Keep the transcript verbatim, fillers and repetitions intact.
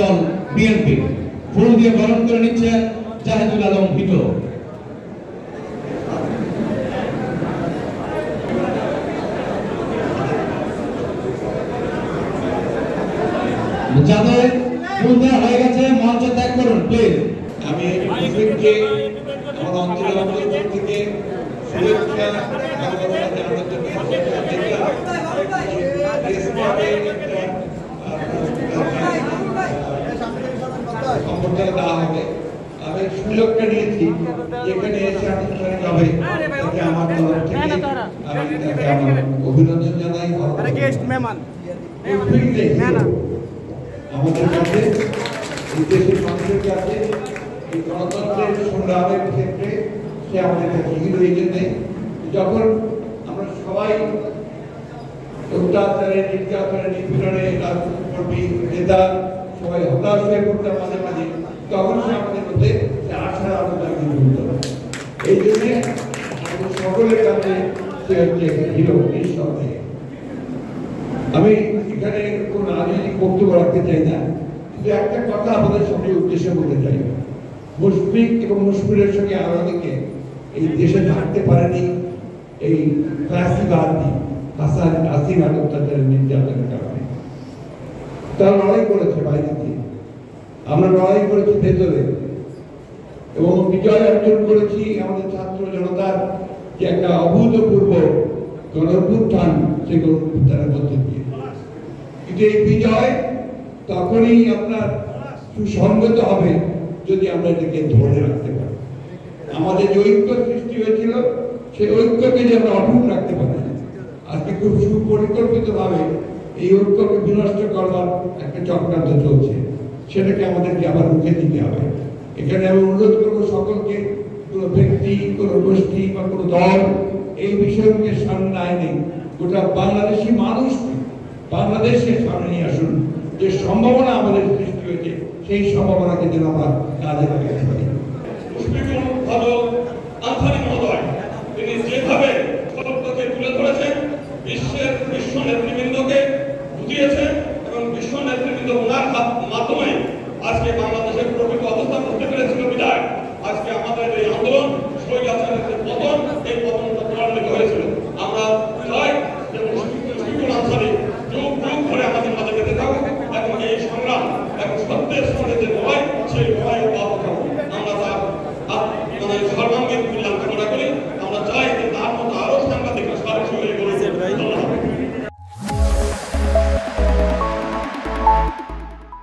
দল বিএনপি ফুল দিয়ে বরণ করে নিচ্ছে জাহিদুল আলম ভিটো। যাদের ফুল দেওয়া হয়ে গেছে মঞ্চ ত্যাগ করুন প্লিজ। আমি সুযোগটা নিয়েছি যেখানে অভিনন্দন জানাই। আমাদের কাছে দেশের মানুষের কাছে এই গণতন্ত্রের সংগ্রামের ক্ষেত্রে সে আমাদের কাছে হিরো হিসেবে, যখন আমরা সবাই অত্যাচারে নির্যাতনে নিপীড়নে রাজনীতি নেতা সবাই হতাশ হয়ে পড়তাম মাঝে মাঝে, তখন সে আমাদের মধ্যে আশার আলো লাগিয়ে তুলত। এই জন্যে আমাদের সকলের কাছে সে হচ্ছে হিরো নিঃসন্দেহে। আমি এখানে কোন রাজনৈতিক বক্তব্য রাখতে চাই না, কিন্তু একটা কথা আমাদের সঙ্গে উদ্দেশ্য করতে চাই। মুশফিক এবং মুশফিকের সঙ্গে আওয়ামীকে এই দেশে থাকতে পারেনি এই ফ্যাসিবাদী হাসান হাসিনা অত্যাচারের নির্যাতনের কারণে। তারা লড়াই করেছে বাইরে দিয়ে, আমরা লড়াই করেছি ভেতরে, এবং বিজয় অর্জন করেছি আমাদের ছাত্র জনতার যে একটা অভূতপূর্ব গণপুত্থান, সেই গণপুত্থানের মধ্যে দিয়ে। কিন্তু এই বিজয় তখনই আপনার সুসংগত হবে যদি আমরা এটাকে ধরে রাখতে পারি। আমাদের যে ঐক্য সৃষ্টি হয়েছিল সেই ঐক্যকে যে আমরা অটুট রাখতে পারি। আজকে খুব সুপরিকল্পিতভাবে এই ঐক্যকে বিনষ্ট করবার একটা চক্রান্ত চলছে, সেটাকে আমাদেরকে আবার রুখে দিতে হবে। এখানে আমি অনুরোধ করবো সকলকে, কোনো ব্যক্তি, কোনো গোষ্ঠী বা কোনো দল এই বিষয়কে সামনে আইনে গোটা বাংলাদেশি মানুষকে বাংলাদেশকে সামনে নিয়ে আসুন। যে সম্ভাবনা আমাদের সৃষ্টি হয়েছে সেই সম্ভাবনাকে যেন আমরা কাজে লাগাতে পারি। তিনি যেভাবে তুলে ধরেছেন বিশ্বের বিশ্ব নেতৃবৃন্দকে বুঝিয়েছেন, এবং বিশ্ব নেতৃবৃন্দ ওনার মাধ্যমে আজকে বাংলাদেশের প্রকৃত অবস্থা বুঝতে পেরেছিল বিধায় আজকে আমাদের এই আন্দোলন স্বৈরাচারের যে পতন, এই পতনটা ত্বরান্বিত হয়েছিল। আমরা চাই যে মুশফিকুল আনসারী যুগ যুগ ধরে আমাদের মাঝে যেতে থাকুক এবং এই সংগ্রাম এবং সত্যের সঙ্গে